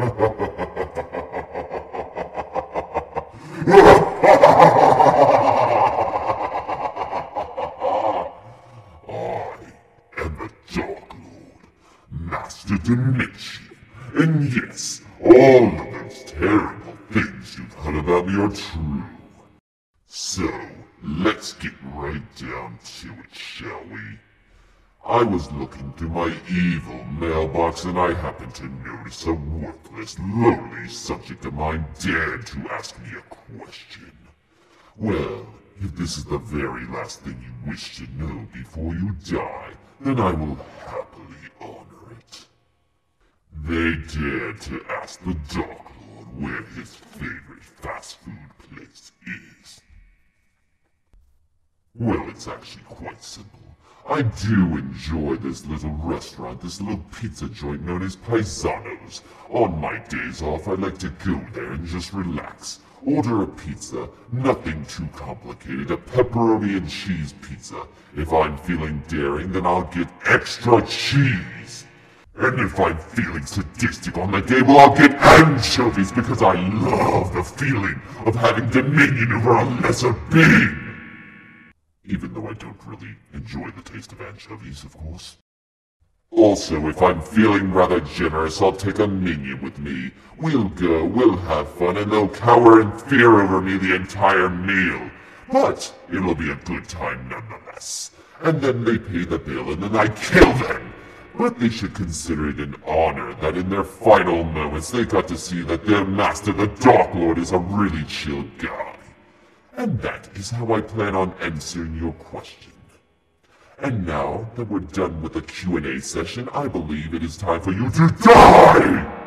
I am the Dark Lord, Master Dimentio, and yes, all of those terrible things you've heard about me are true. So, let's get right down to it, shall we? I was looking through my evil mailbox and I happened to notice a worthless, lowly subject of mine dared to ask me a question. Well, if this is the very last thing you wish to know before you die, then I will happily honor it. They dared to ask the Dark Lord where his favorite fast food place is. Well, it's actually quite simple. I do enjoy this little restaurant, this little pizza joint known as Paisano's. On my days off, I like to go there and just relax. Order a pizza, nothing too complicated, a pepperoni and cheese pizza. If I'm feeling daring, then I'll get extra cheese. And if I'm feeling sadistic on the day, well, I'll get anchovies because I love the feeling of having dominion over a lesser being. Even though I don't really enjoy the taste of anchovies, of course. Also, if I'm feeling rather generous, I'll take a minion with me. We'll go, we'll have fun, and they'll cower in fear over me the entire meal. But it'll be a good time nonetheless. And then they pay the bill, and then I kill them! But they should consider it an honor that in their final moments they got to see that their master, the Dark Lord, is a really chill guy. And that is how I plan on answering your question. And now that we're done with the Q&A session, I believe it is time for you to die!